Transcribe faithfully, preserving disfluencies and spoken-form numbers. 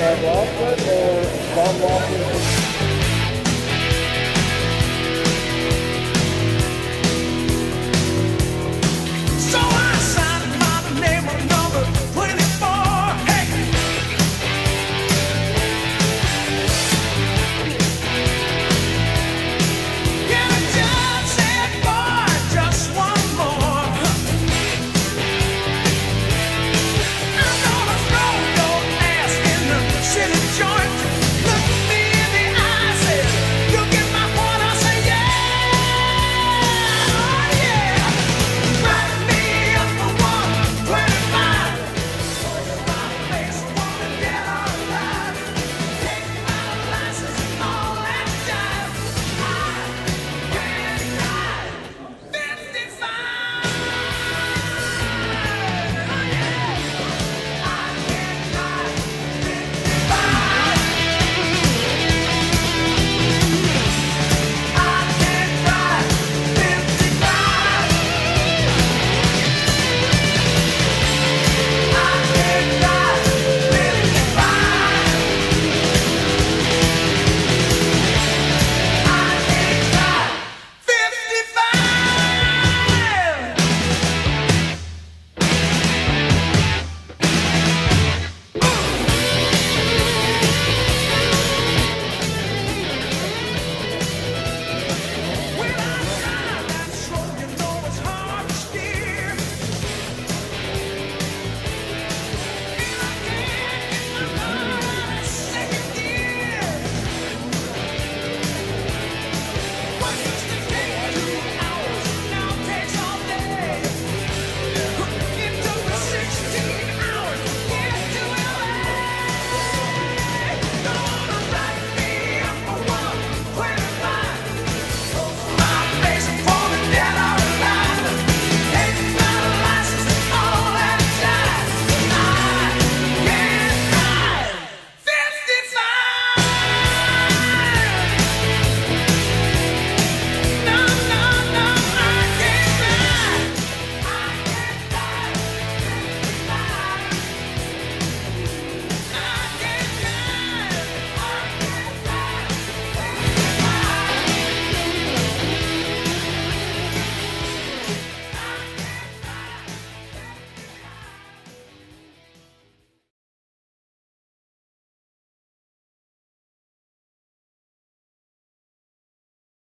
uh, long foot or long long foot?